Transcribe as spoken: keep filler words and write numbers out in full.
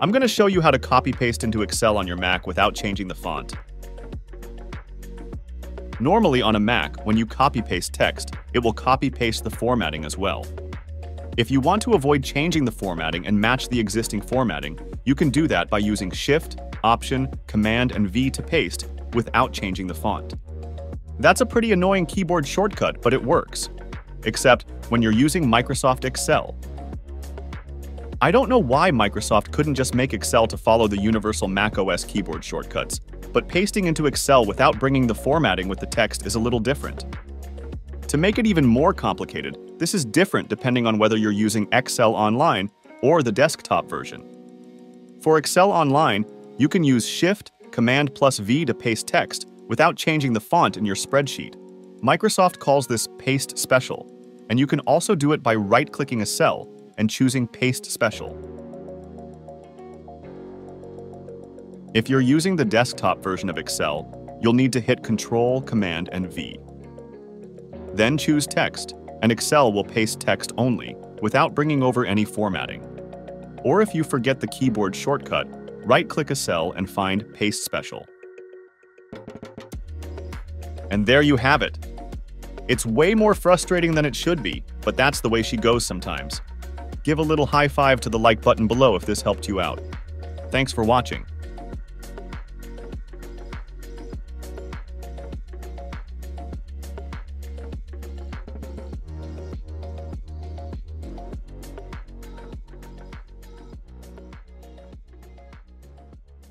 I'm going to show you how to copy paste into Excel on your Mac without changing the font. Normally on a Mac, when you copy paste text, it will copy paste the formatting as well. If you want to avoid changing the formatting and match the existing formatting, you can do that by using Shift, Option, Command, and V to paste without changing the font. That's a pretty annoying keyboard shortcut, but it works. Except when you're using Microsoft Excel. I don't know why Microsoft couldn't just make Excel to follow the universal macOS keyboard shortcuts, but pasting into Excel without bringing the formatting with the text is a little different. To make it even more complicated, this is different depending on whether you're using Excel Online or the desktop version. For Excel Online, you can use Shift, Command plus V to paste text without changing the font in your spreadsheet. Microsoft calls this Paste Special, and you can also do it by right-clicking a cell and choosing Paste Special. If you're using the desktop version of Excel, you'll need to hit Control, Command, and V. Then choose Text, and Excel will paste text only, without bringing over any formatting. Or if you forget the keyboard shortcut, right-click a cell and find Paste Special. And there you have it. It's way more frustrating than it should be, but that's the way she goes sometimes. Give a little high five to the like button below if this helped you out. Thanks for watching.